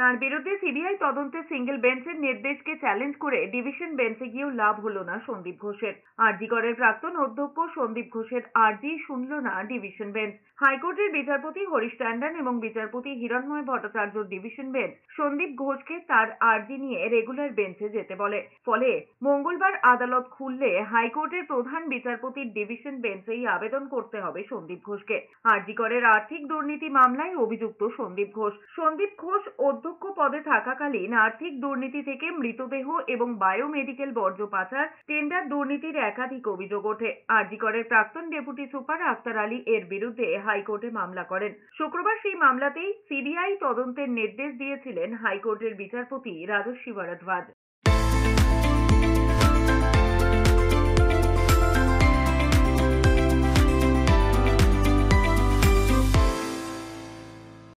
তার বিরুদ্ধে সিবিআই তদন্তে সিঙ্গেল বেঞ্চের নির্দেশকে চ্যালেঞ্জ করে ডিভিশন বেঞ্চে গিয়েও লাভ হলো না সন্দীপ ঘোষের। আরজিকরের প্রাক্তন অধ্যক্ষ সন্দীপ ঘোষের আরজি শুনল না ডিভিশন বেঞ্চ। হাইকোর্টের বিচারপতি হরিশন এবং বিচারপতি হিরণময় ভট্টাচার্যর ডিভিশন বেঞ্চ সন্দীপ ঘোষকে তার আরজি নিয়ে রেগুলার বেঞ্চে যেতে বলে। ফলে মঙ্গলবার আদালত খুললে হাইকোর্টের প্রধান বিচারপতির ডিভিশন বেঞ্চেই আবেদন করতে হবে সন্দীপ ঘোষকে। আরজিকরের আর্থিক দুর্নীতি মামলায় অভিযুক্ত সন্দীপ ঘোষ। সন্দীপ ঘোষ অধ্যক্ষ পদে থাকাকালীন আর্থিক দুর্নীতি থেকে মৃতদেহ এবং বায়োমেডিকেল বর্জ্য পাচার, টেন্ডার দুর্নীতির একাধিক অভিযোগ ওঠে। আরজিকরের প্রাক্তন ডেপুটি সুপার আক্তার আলী এর বিরুদ্ধে হাইকোর্টে মামলা করেন। শুক্রবার সেই মামলাতেই সিবিআই তদন্তের নির্দেশ দিয়েছিলেন হাইকোর্টের বিচারপতি রাজস্ব ভারদাদ।